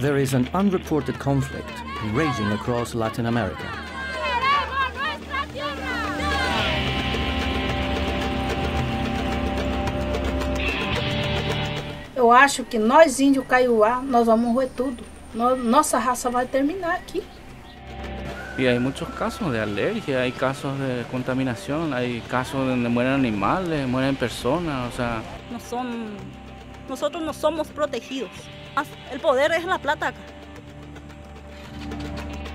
there is an unreported conflict raging across Latin America. Eu acho que nós, índios Caiuá, nós vamos roer tudo. Nossa raça vai terminar aqui. Y hay muchos casos de alergia, hay casos de contaminación, hay casos donde mueren animales, mueren personas, o sea... Nosotros no somos protegidos. El poder es la plata acá.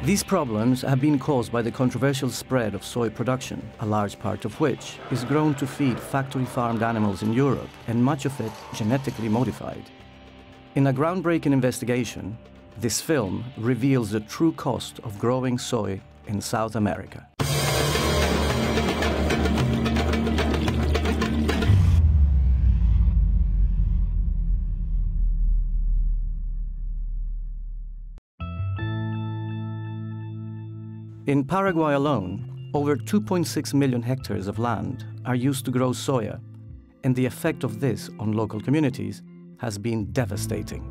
These problems have been caused by the controversial spread of soy production, a large part of which is grown to feed factory-farmed animals in Europe, and much of it genetically modified. In a groundbreaking investigation, this film reveals the true cost of growing soy in South America. In Paraguay alone, over 2.6 million hectares of land are used to grow soya, and the effect of this on local communities has been devastating.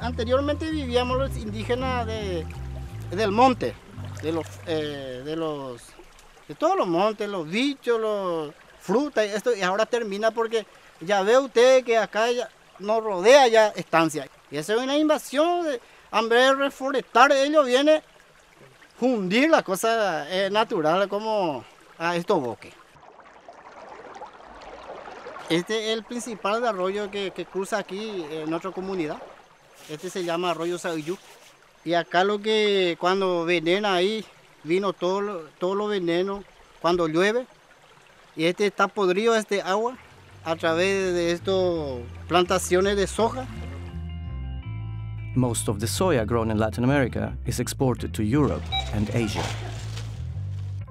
Anteriormente vivíamos los indígenas del monte, de todos los montes, los bichos, los frutas, esto, y ahora termina porque ya ve usted que acá ya nos rodea ya estancia. Y esa es una invasión, en vez de reforestar, ellos vienen a hundir la cosa natural como a estos bosques. Este es el principal arroyo que cruza aquí en nuestra comunidad. Este se llama arroyo Sauyú. Y acá lo que cuando venena ahí, vino todo lo veneno cuando llueve. Y este está podrido, este agua, a través de estas plantaciones de soja. Most of the soya grown in Latin America is exported to Europe and Asia.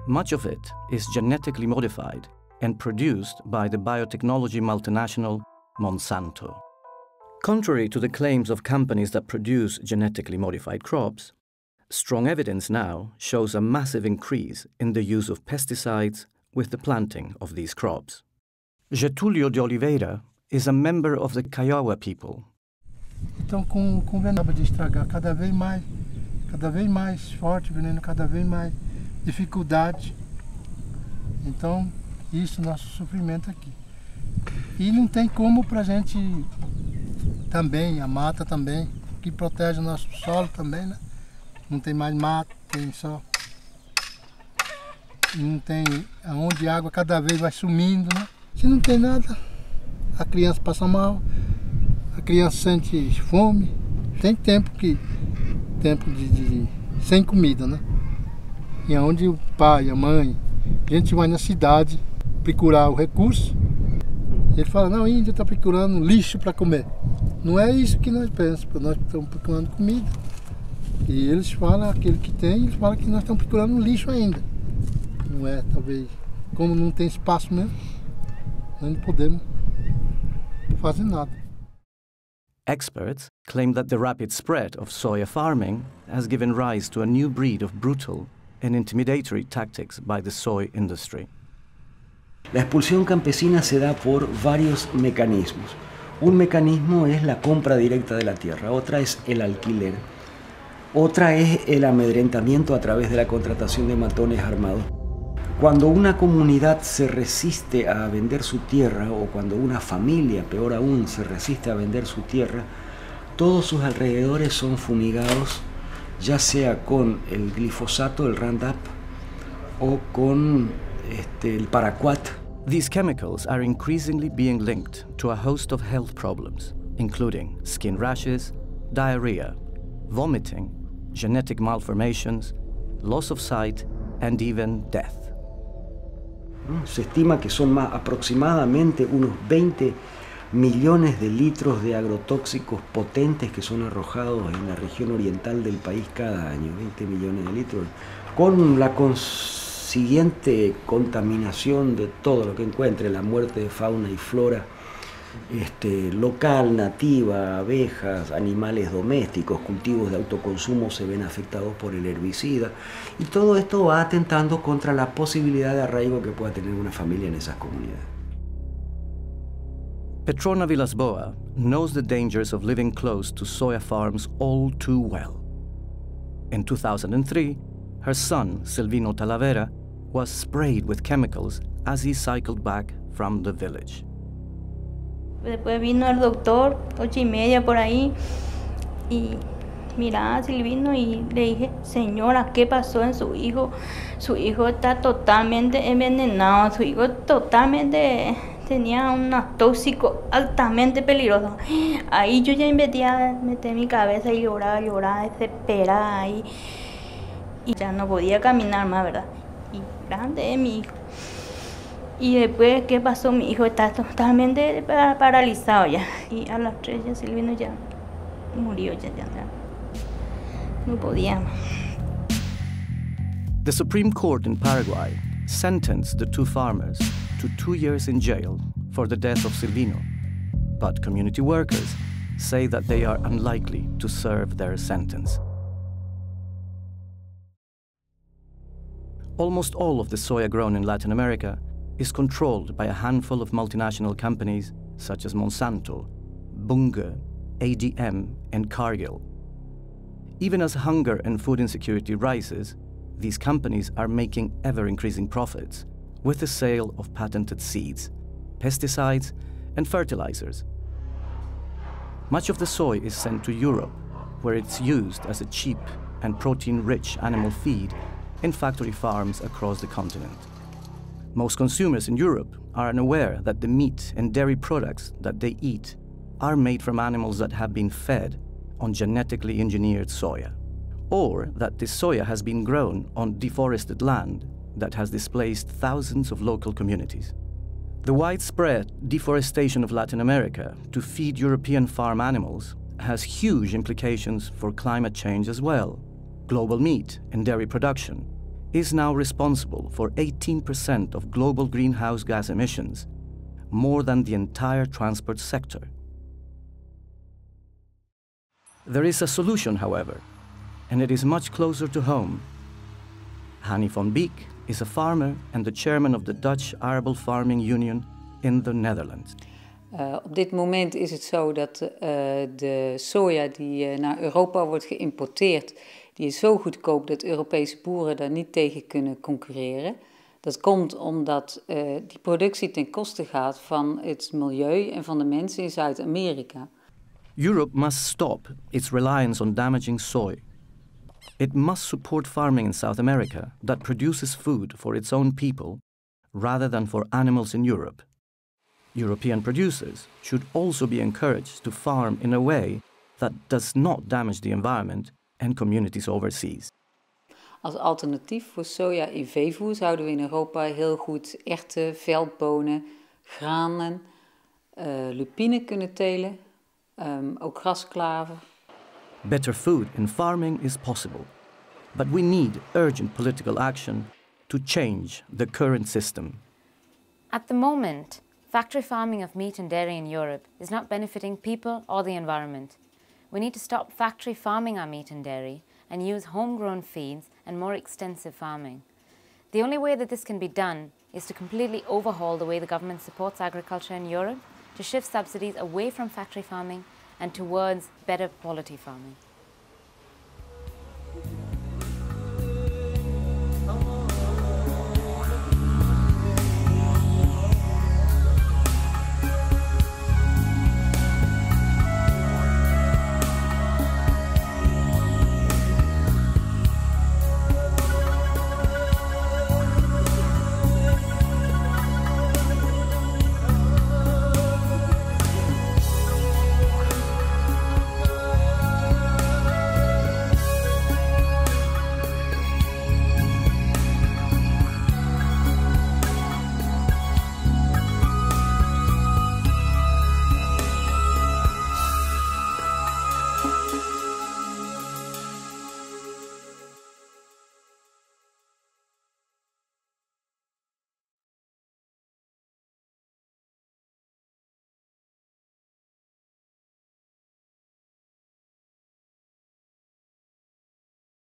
Much of it is genetically modified and produced by the biotechnology multinational Monsanto. Contrary to the claims of companies that produce genetically modified crops, strong evidence now shows a massive increase in the use of pesticides with the planting of these crops. Getúlio de Oliveira is a member of the Kaiowa people. Então, com o veneno de estragar cada vez mais forte, veneno cada vez mais dificuldade. Então, isso nosso sofrimento aqui. E não tem como para a gente também, a mata também, que protege o nosso solo também, né? Não tem mais mata, tem só. E não tem aonde a água cada vez vai sumindo, né? Se não tem nada, a criança passa mal, a criança sente fome. Tem tempo sem comida, né? E aonde o pai, a mãe, a gente vai na cidade procurar o recurso. Ele fala, não, o índio está procurando lixo para comer. Não é isso que nós pensamos, nós estamos procurando comida. E eles falam, aquele que tem, eles falam que nós estamos procurando lixo ainda. Não é, talvez, como não tem espaço mesmo, nós não podemos fazer nada. Experts claim that the rapid spread of soya farming has given rise to a new breed of brutal and intimidatory tactics by the soy industry. La expulsión campesina se da por varios mecanismos. Un mecanismo es la compra directa de la tierra, otra es el alquiler, otra es el amedrentamiento a través de la contratación de matones armados. Cuando una comunidad se resiste a vender su tierra, o cuando una familia, peor aún, se resiste a vender su tierra, todos sus alrededores son fumigados, ya sea con el glifosato, el Roundup, o con el paraquat. These chemicals are increasingly being linked to a host of health problems, including skin rashes, diarrhea, vomiting, genetic malformations, loss of sight, and even death. Se estima que son aproximadamente unos 20 millones de litros de agrotóxicos potentes que son arrojados en la región oriental del país cada año, 20 millones de litros, con la consiguiente contaminación de todo lo que encuentre, la muerte de fauna y flora local, nativa, abejas, animales domésticos, cultivos de autoconsumo se ven afectados por el herbicida, y todo esto va atentando contra la posibilidad de arraigo que pueda tener una familia en esas comunidades. Petrona Vilasboa knows the dangers of living close to soya farms all too well. In 2003, her son, Silvino Talavera, was sprayed with chemicals as he cycled back from the village. Después vino el doctor, 8:30 por ahí, y miraba a Silvino y le dije, señora, ¿qué pasó en su hijo? Su hijo está totalmente envenenado, su hijo totalmente tenía un tóxico altamente peligroso. Ahí yo ya metí mi cabeza y lloraba, desesperada ahí. Y ya no podía caminar más, ¿verdad? Y grande es mi hijo. Y después, ¿qué pasó? Mi hijo está totalmente paralizado ya. Y a las 3 ya Silvino ya murió, ya. No podía más. The Supreme Court in Paraguay sentenced the two farmers to 2 years in jail for the death of Silvino. But community workers say that they are unlikely to serve their sentence. Almost all of the soya grown in Latin America is controlled by a handful of multinational companies such as Monsanto, Bunge, ADM, and Cargill. Even as hunger and food insecurity rises, these companies are making ever-increasing profits with the sale of patented seeds, pesticides, and fertilizers. Much of the soy is sent to Europe, where it's used as a cheap and protein-rich animal feed in factory farms across the continent. Most consumers in Europe are unaware that the meat and dairy products that they eat are made from animals that have been fed on genetically engineered soya, or that this soya has been grown on deforested land that has displaced thousands of local communities. The widespread deforestation of Latin America to feed European farm animals has huge implications for climate change as well. Global meat and dairy production is now responsible for 18% of global greenhouse gas emissions, more than the entire transport sector. There is a solution, however, and it is much closer to home. Hanny van Beek is a farmer and the chairman of the Dutch Arable Farming Union in the Netherlands. Op dit moment is het zo dat de soja die naar Europa wordt geïmporteerd, die is zo goedkoop dat Europese boeren daar niet tegen kunnen concurreren. Dat komt omdat die productie ten koste gaat van het milieu en van de mensen in Zuid-Amerika. Europe must stop its reliance on damaging soy. It must support farming in South America that produces food for its own people rather than for animals in Europe. European producers should also be encouraged to farm in a way that does not damage the environment and communities overseas. Als alternatief voor soja in veevoer zouden we in Europa heel goed erwten, veldbonen, granen, lupine kunnen telen, ook grasklaver. Better food in farming is possible, but we need urgent political action to change the current system. At the moment, factory farming of meat and dairy in Europe is not benefiting people or the environment. We need to stop factory farming our meat and dairy and use homegrown feeds and more extensive farming. The only way that this can be done is to completely overhaul the way the government supports agriculture in Europe, to shift subsidies away from factory farming and towards better quality farming.